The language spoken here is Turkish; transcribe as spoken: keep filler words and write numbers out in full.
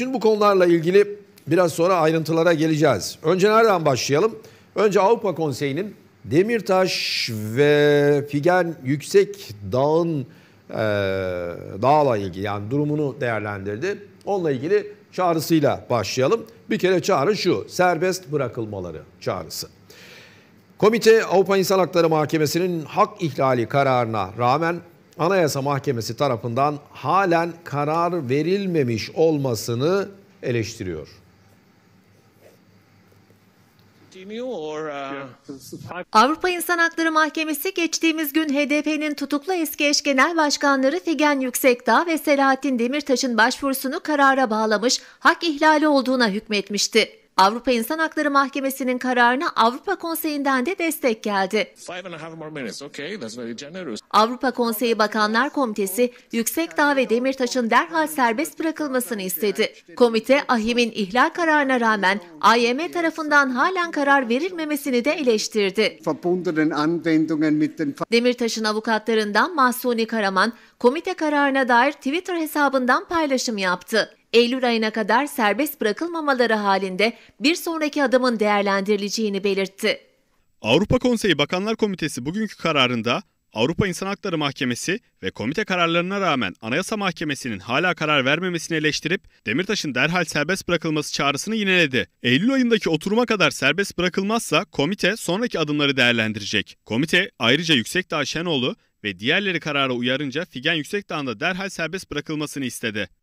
Şimdi bu konularla ilgili biraz sonra ayrıntılara geleceğiz. Önce nereden başlayalım? Önce Avrupa Konseyi'nin Demirtaş ve Figen Yüksekdağ'ın e, dağla ilgili, yani durumunu değerlendirdi. Onunla ilgili çağrısıyla başlayalım. Bir kere çağrı şu: serbest bırakılmaları çağrısı. Komite, Avrupa İnsan Hakları Mahkemesi'nin hak ihlali kararına rağmen Anayasa Mahkemesi tarafından halen karar verilmemiş olmasını eleştiriyor. Avrupa İnsan Hakları Mahkemesi geçtiğimiz gün H D P'nin tutuklu eski eş genel başkanları Figen Yüksekdağ ve Selahattin Demirtaş'ın başvurusunu karara bağlamış, hak ihlali olduğuna hükmetmişti. Avrupa İnsan Hakları Mahkemesi'nin kararına Avrupa Konseyi'nden de destek geldi. Avrupa Konseyi Bakanlar Komitesi, Yüksekdağ ve Demirtaş'ın derhal serbest bırakılmasını istedi. Komite, A Y M'in ihlal kararına rağmen A Y M tarafından halen karar verilmemesini de eleştirdi. Demirtaş'ın avukatlarından Mahsuni Karaman, komite kararına dair Twitter hesabından paylaşım yaptı. Eylül ayına kadar serbest bırakılmamaları halinde bir sonraki adımın değerlendirileceğini belirtti. Avrupa Konseyi Bakanlar Komitesi bugünkü kararında Avrupa İnsan Hakları Mahkemesi ve komite kararlarına rağmen Anayasa Mahkemesi'nin hala karar vermemesini eleştirip Demirtaş'ın derhal serbest bırakılması çağrısını yineledi. Eylül ayındaki oturuma kadar serbest bırakılmazsa komite sonraki adımları değerlendirecek. Komite ayrıca Yüksekdağ Şenoğlu ve diğerleri karara uyarınca Figen Yüksekdağ'ın da derhal serbest bırakılmasını istedi.